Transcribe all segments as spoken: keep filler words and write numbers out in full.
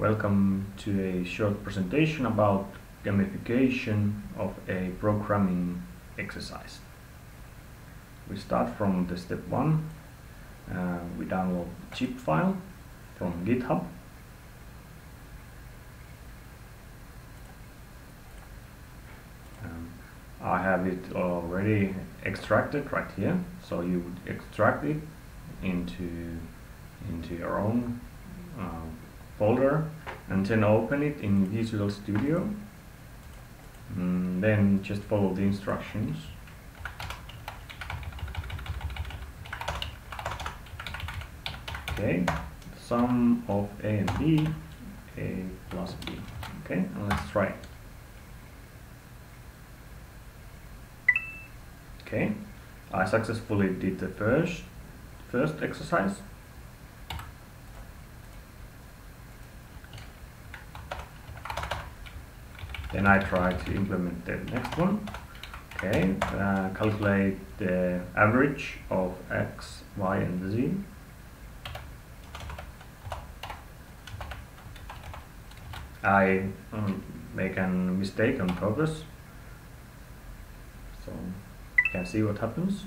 Welcome to a short presentation about gamification of a programming exercise. We start from the step one. Uh, we download the zip file from GitHub. Um, I have it already extracted right here, so you would extract it into into your own uh, folder and then open it in Visual Studio. Mm, then just follow the instructions. Okay, sum of A and B, A plus B. Okay, and let's try it. Okay, I successfully did the first first exercise. Then I try to implement the next one. Okay, uh, calculate the average of X, Y, and Z. I um, make a mistake on purpose, so you can see what happens.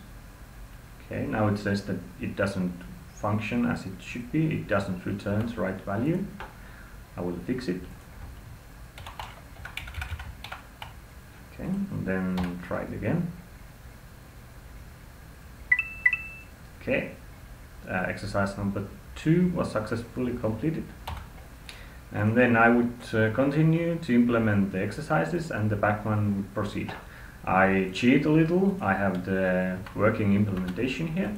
Okay, now it says that it doesn't function as it should be, it doesn't return the right value. I will fix it. Okay, and then try it again. Okay, uh, exercise number two was successfully completed. And then I would uh, continue to implement the exercises and the Pacman would proceed. I cheat a little, I have the working implementation here.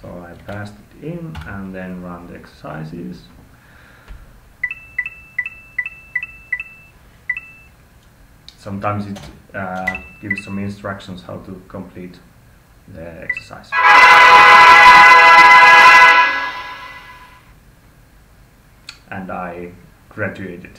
So I passed it in and then run the exercises. Sometimes it uh, gives some instructions how to complete the exercise. And I graduated.